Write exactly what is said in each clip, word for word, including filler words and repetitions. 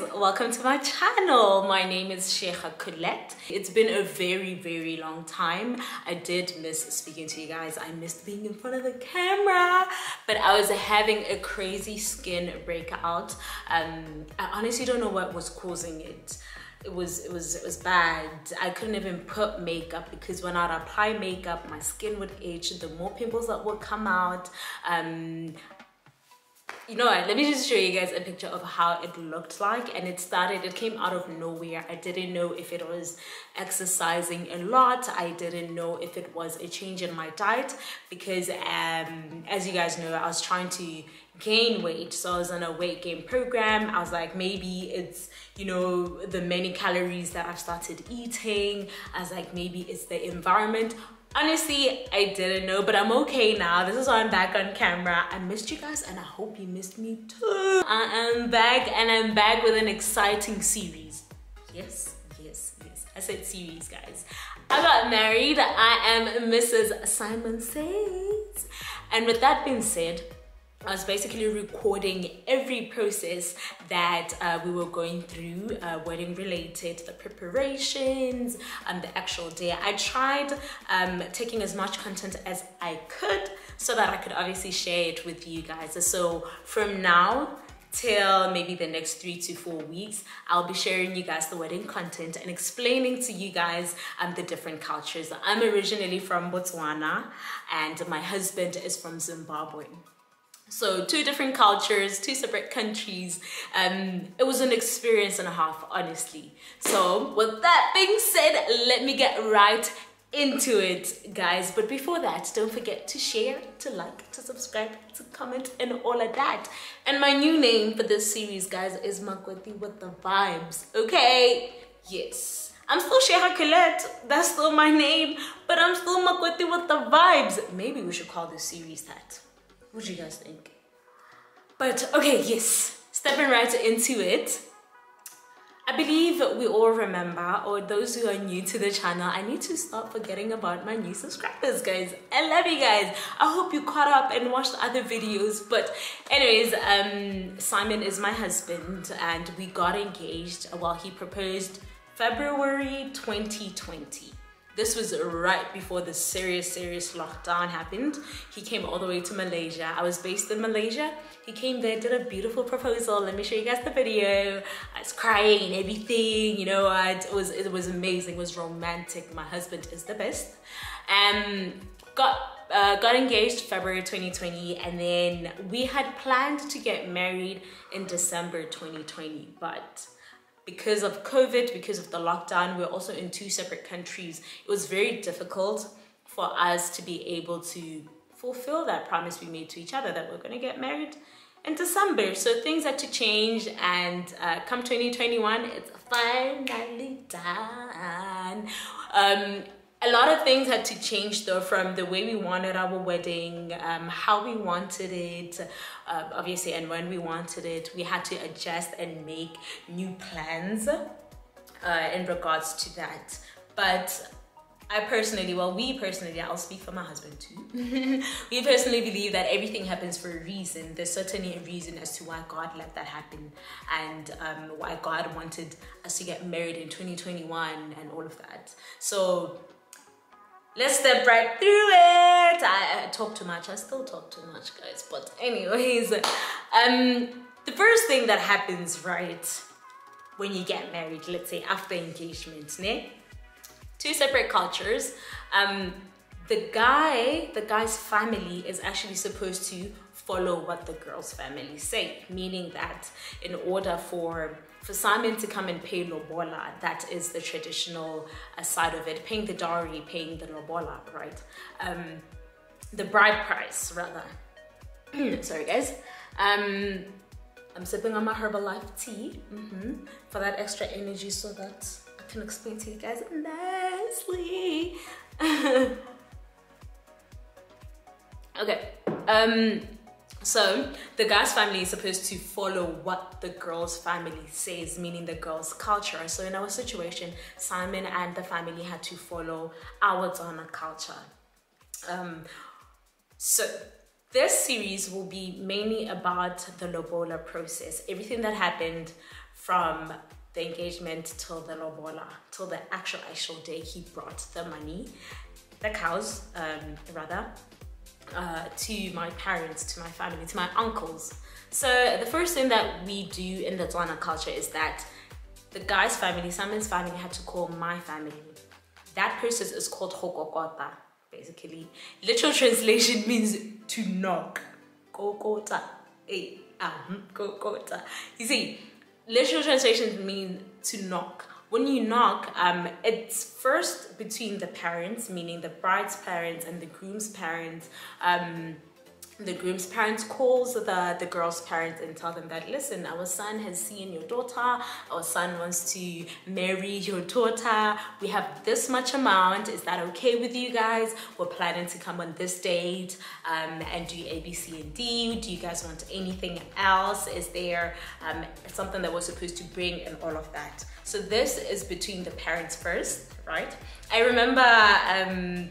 guys, welcome to my channel. My name is Sheikha Colette. It's been a very very long time. I did miss speaking to you guys. I missed being in front of the camera, but I was having a crazy skin breakout. um I honestly don't know what was causing it. It was, it was, it was bad. I couldn't even put makeup because when I'd apply makeup, my skin would itch, the more pimples that would come out. Um, you know what, let me just show you guys a picture of how it looked like. And it started, it came out of nowhere. I didn't know if it was exercising a lot. I didn't know if it was a change in my diet because um, as you guys know, I was trying to gain weight. So I was on a weight gain program. I was like, maybe it's, you know, the many calories that I've started eating. I was like, maybe it's the environment. Honestly, I didn't know, but I'm okay now. This is why I'm back on camera. I missed you guys and I hope you missed me too. I am back and I'm back with an exciting series. Yes, yes, yes. I said series, guys. I got married. I am Missus Simon Says. And with that being said, I was basically recording every process that uh, we were going through, uh, wedding related, the preparations, and um, the actual day. I tried um, taking as much content as I could so that I could obviously share it with you guys. So from now till maybe the next three to four weeks, I'll be sharing you guys the wedding content and explaining to you guys um, the different cultures. I'm originally from Botswana and my husband is from Zimbabwe. So two different cultures, two separate countries. Um, it was an experience and a half, honestly. So with that being said, let me get right into it, guys. But before that, don't forget to share, to like, to subscribe, to comment, and all of that. And my new name for this series, guys, is Makwati with the Vibes, okay? Yes. I'm still Sheikha Colette, that's still my name, but I'm still Makwati with the Vibes. Maybe we should call this series that. What do you guys think? But okay, yes, stepping right into it. I believe we all remember, or those who are new to the channel, I need to stop forgetting about my new subscribers, guys. I love you guys. I hope you caught up and watched other videos. But anyways, um, Simon is my husband and we got engaged. Well, he proposed February twenty twenty. This was right before the serious, serious lockdown happened. He came all the way to Malaysia. I was based in Malaysia. He came there, did a beautiful proposal. Let me show you guys the video. I was crying and everything. You know what? It was, it was amazing. It was romantic. My husband is the best. Um, got, uh, got engaged February twenty twenty. And then we had planned to get married in December twenty twenty. But because of COVID, because of the lockdown, we're also in two separate countries. It was very difficult for us to be able to fulfill that promise we made to each other that we're going to get married in December. So things had to change, and uh, come twenty twenty-one, it's finally done. Um, a lot of things had to change though, from the way we wanted our wedding, um, how we wanted it, uh, obviously, and when we wanted it. We had to adjust and make new plans uh, in regards to that. But I personally, well, we personally, I'll speak for my husband too. We personally believe that everything happens for a reason. There's certainly a reason as to why God let that happen and um, why God wanted us to get married in twenty twenty-one and all of that. So let's step right through it. I, I talk too much. I still talk too much, guys. But anyways, um, the first thing that happens, right, when you get married, let's say after engagement, né? Two separate cultures. Um, the guy, the guy's family is actually supposed to follow what the girl's family say, meaning that in order for For Simon to come and pay lobola, that is the traditional side of it, paying the dowry, paying the lobola, right? Um, the bride price, rather. Sorry, guys. Um, I'm sipping on my Herbalife tea mm-hmm, for that extra energy so that I can explain to you guys nicely. Okay. Um, So the guy's family is supposed to follow what the girl's family says, meaning the girl's culture. So in our situation, Simon and the family had to follow our Zana culture. Um, so this series will be mainly about the lobola process, everything that happened from the engagement till the lobola, till the actual actual day he brought the money, the cows, um, rather, uh, to my parents, to my family, to my uncles. So the first thing that we do in the Tswana culture is that the guy's family, Simon's family, had to call my family. That process is called Go Kokota, basically. Literal translation means to knock. Go Kokota. Hey, um, Go Kokota. You see, literal translation means to knock. When you knock, um, it's first between the parents, meaning the bride's parents and the groom's parents. Um, the groom's parents calls the, the girl's parents and tell them that, listen, our son has seen your daughter, our son wants to marry your daughter, we have this much amount, is that okay with you guys? We're planning to come on this date um, and do A, B, C, and D. Do you guys want anything else? Is there um, something that we're supposed to bring and all of that? So this is between the parents first, right? I remember um,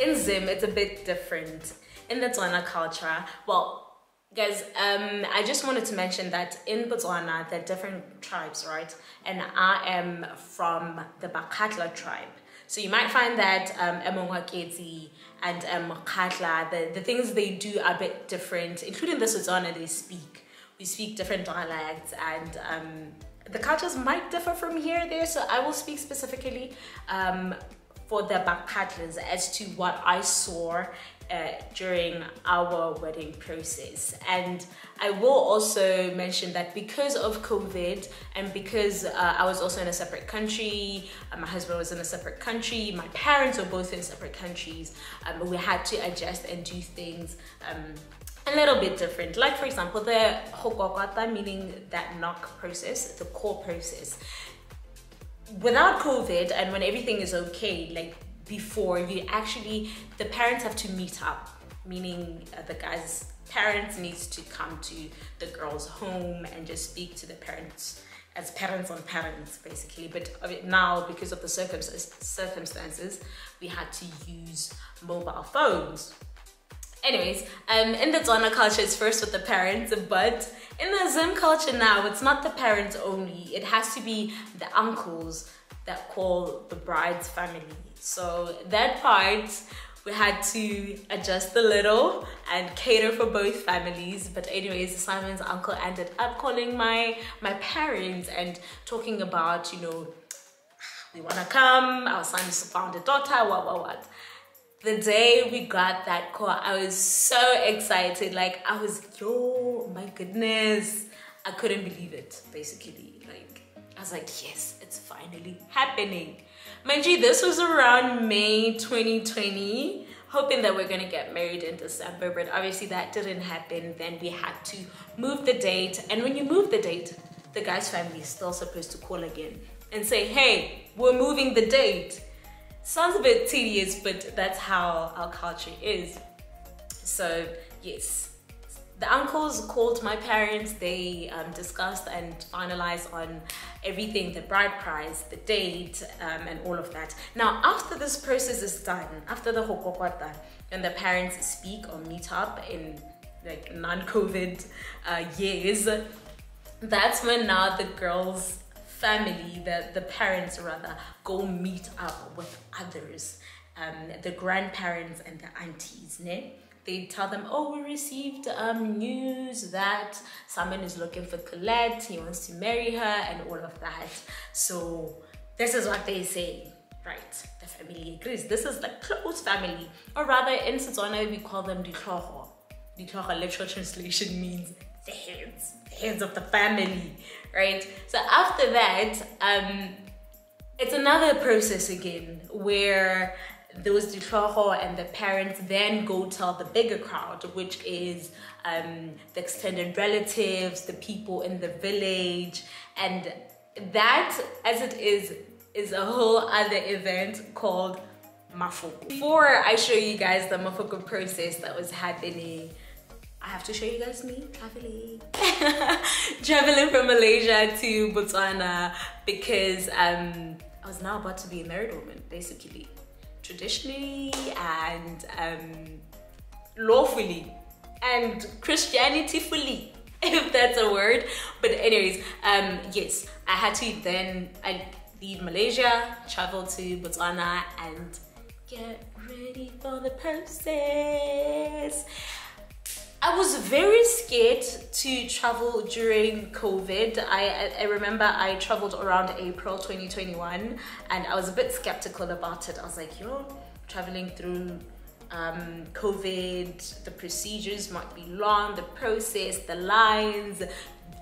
in Zim, it's a bit different. In the Tswana culture, well, guys, um, I just wanted to mention that in Botswana, there are different tribes, right? And I am from the Bakatla tribe. So you might find that among um, Makwati and Makatla, the, the things they do are a bit different, including the Setswana they speak. We speak different dialects and um, the cultures might differ from here and there, so I will speak specifically um, for the Bakatlas as to what I saw Uh, during our wedding process. And I will also mention that because of COVID and because uh, I was also in a separate country, uh, my husband was in a separate country, my parents were both in separate countries, um, we had to adjust and do things um, a little bit different. Like for example, the Go Kokota, meaning that knock process, the call process. Without COVID and when everything is okay, like before, you actually, the parents have to meet up, meaning uh, the guy's parents needs to come to the girl's home and just speak to the parents as parents on parents, basically. But now, because of the circumstances, we had to use mobile phones. Anyways, um, in the Tswana culture, it's first with the parents, but in the Zim culture now, it's not the parents only. It has to be the uncles that call the bride's family. So that part, we had to adjust a little and cater for both families. But anyways, Simon's uncle ended up calling my, my parents and talking about, you know, we wanna come, our son found a daughter, what, what, what. The day we got that call, I was so excited. Like I was, yo, my goodness. I couldn't believe it, basically. Like, I was like, yes, it's finally happening. Mind you, this was around May twenty twenty, hoping that we're gonna get married in December, but obviously that didn't happen. Then we had to move the date. And when you move the date, the guy's family is still supposed to call again and say, hey, we're moving the date. Sounds a bit tedious, but that's how our culture is. So yes, the uncles called my parents, they um, discussed and finalized on everything, the bride price, the date, um, and all of that. Now, after this process is done, after the Go Kokota, and the parents speak or meet up in like non-COVID uh, years, that's when now the girl's family, the, the parents rather, go meet up with others, um, the grandparents and the aunties, ne? They tell them, oh, we received um, news that someone is looking for Colette, he wants to marry her and all of that. So this is what they say, right? The family agrees. This is the close family, or rather in Setswana, we call them Ditoho. Ditoho, literal translation means the heads, the heads of the family, right? So after that, um, it's another process again where those Ditoho and the parents then go tell the bigger crowd, which is um, the extended relatives, the people in the village. And that, as it is, is a whole other event called Mafoko. Before I show you guys the Mafoko process that was happening, I have to show you guys me traveling. Traveling from Malaysia to Botswana because um, I was now about to be a married woman, basically. Traditionally and um, lawfully and Christianity fully, if that's a word. But anyways, um, yes, I had to then I leave Malaysia, travel to Botswana, and get ready for the process. I was very scared to travel during COVID. I, I remember I traveled around April twenty twenty-one, and I was a bit skeptical about it. I was like, you know, traveling through um, COVID, the procedures might be long, the process, the lines,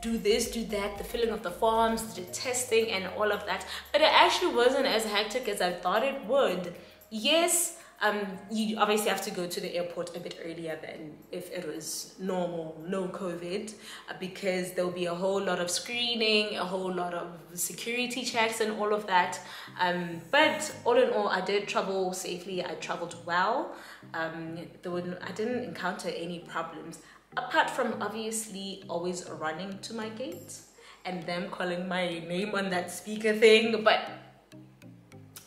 do this, do that, the filling of the forms, the testing and all of that. But it actually wasn't as hectic as I thought it would. Yes, Um, you obviously have to go to the airport a bit earlier than if it was normal, no COVID, because there'll be a whole lot of screening, a whole lot of security checks and all of that. Um, but all in all, I did travel safely. I traveled well. Um, there were, I didn't encounter any problems, apart from obviously always running to my gate and them calling my name on that speaker thing, but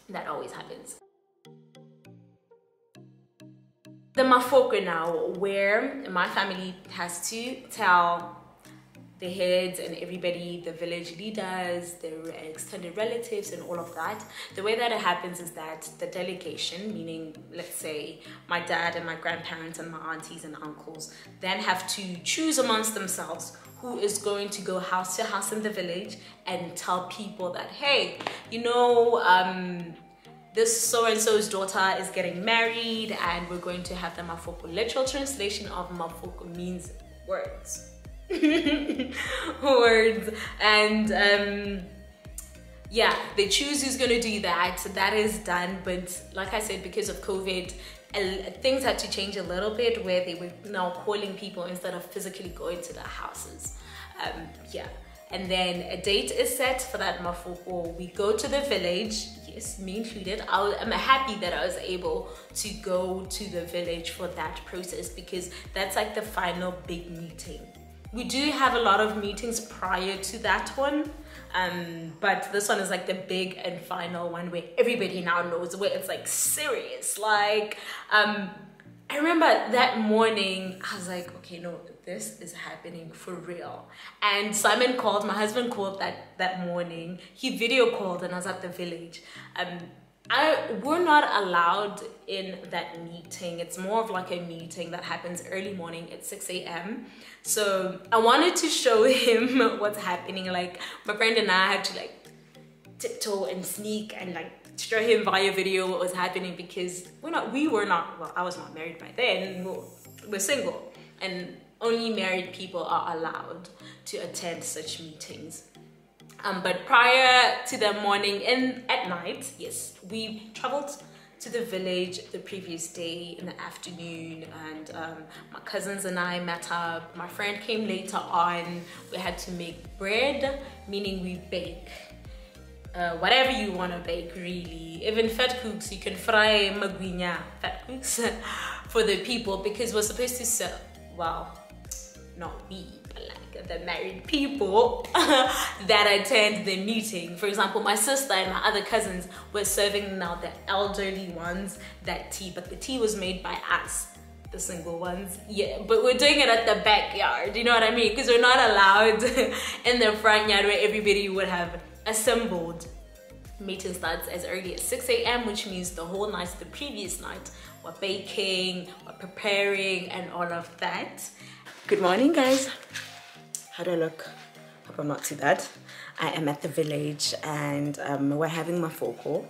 that always happens. The Mafoko now, where my family has to tell the heads and everybody, the village leaders, their extended relatives and all of that. The way that it happens is that the delegation, meaning let's say my dad and my grandparents and my aunties and uncles, then have to choose amongst themselves who is going to go house to house in the village and tell people that, hey, you know, um, this so-and-so's daughter is getting married, and we're going to have the Mafoko. Literal translation of Mafoko means words. Words. And um, yeah, they choose who's going to do that. So that is done. But like I said, because of COVID, things had to change a little bit, where they were now calling people instead of physically going to their houses. Um, yeah. And then a date is set for that Mafoko. We go to the village, yes, me included. I'll, I'm happy that I was able to go to the village for that process, because that's like the final big meeting. We do have a lot of meetings prior to that one, um, but this one is like the big and final one where everybody now knows, where it's like serious. Like, um, I remember that morning, I was like, okay, no, this is happening for real. And Simon called, my husband called that that morning. He video called, and I was at the village. Um, I we're not allowed in that meeting. It's more of like a meeting that happens early morning at six A M So I wanted to show him what's happening. Like, my friend and I had to like tiptoe and sneak and like show him via video what was happening, because we're not, we were not, well, I was not married by then. We're, we're single, and only married people are allowed to attend such meetings. Um, but prior to the morning and at night, yes, we traveled to the village the previous day in the afternoon, and um, my cousins and I met up. My friend came later on. We had to make bread, meaning we bake. Uh, whatever you want to bake, really. Even fat cooks, you can fry magwinya, fat cooks, for the people, because we're supposed to sell, well, not we, but like the married people that attend the meeting. For example, my sister and my other cousins were serving now the elderly ones that tea, but the tea was made by us, the single ones. Yeah, but we're doing it at the backyard, you know what I mean? Because we're not allowed in the front yard where everybody would have assembled. Meeting starts as early as six A M, which means the whole night, the previous night, we're baking, we're preparing and all of that. Good morning, guys. How do I look? Hope I'm not too bad. I am at the village, and um, we're having Mafoko.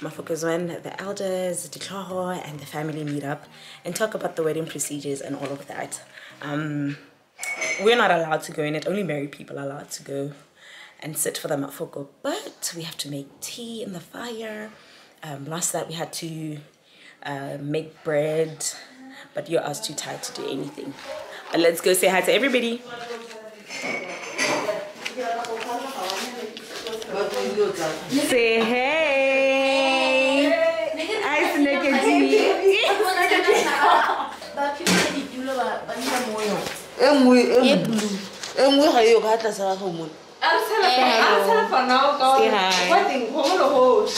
Mafoko is when the elders, the Ditoho and the family meet up and talk about the wedding procedures and all of that. Um, we're not allowed to go in it. Only married people are allowed to go and sit for the Mafoko, but we have to make tea in the fire. Um, last night we had to uh, make bread, but you're us too tired to do anything. But let's go say hi to everybody. Say hey! Hi, Snegget. I'm telling for now, go. What thing? Hold the horse.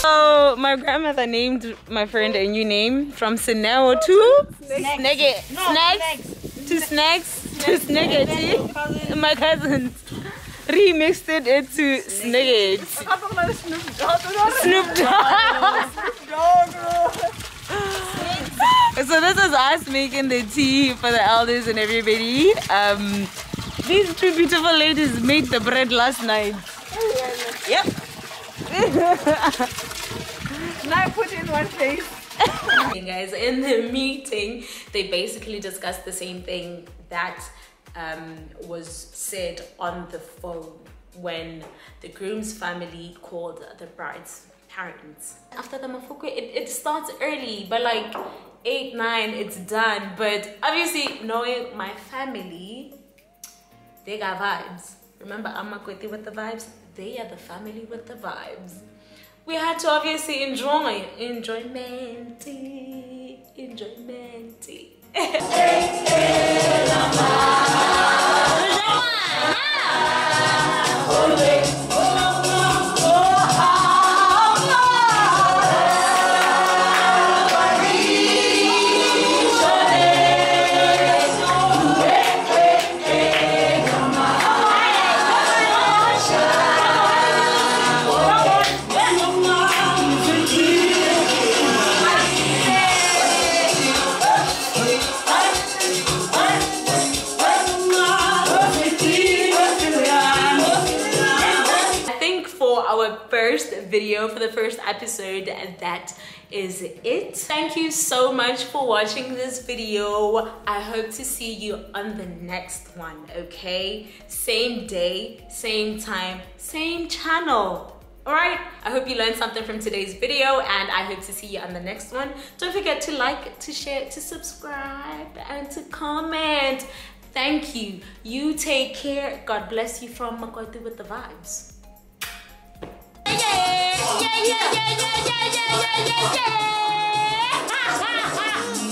So my grandmother named my friend a new name from Sineo to Snegget. Snags to Snags to Snegget. My cousins remixed it into Snegget. Snoop Dogg. So this is us making the tea for the elders and everybody. Um, these two beautiful ladies made the bread last night. Yep. Now I put in one face. Hey guys, in the meeting, they basically discussed the same thing that um, was said on the phone when the groom's family called the bride's parents. After the Mafoko, it, it starts early, but like eight, nine, it's done. But obviously, knowing my family, they got vibes. Remember, I'm Makwati with the vibes. They are the family with the vibes. We had to obviously enjoy. Enjoyment. Enjoyment. Video for the first episode, and that is it. Thank you so much for watching this video. I hope to see you on the next one. Okay, same day, same time, same channel. All right, I hope you learned something from today's video, and I hope to see you on the next one. Don't forget to like, to share, to subscribe, and to comment. Thank you. You take care. God bless you from Makwati with the vibes. Yeah, yeah, yeah, yeah, yeah, yeah, yeah, yeah, yeah. Ha, ha, ha.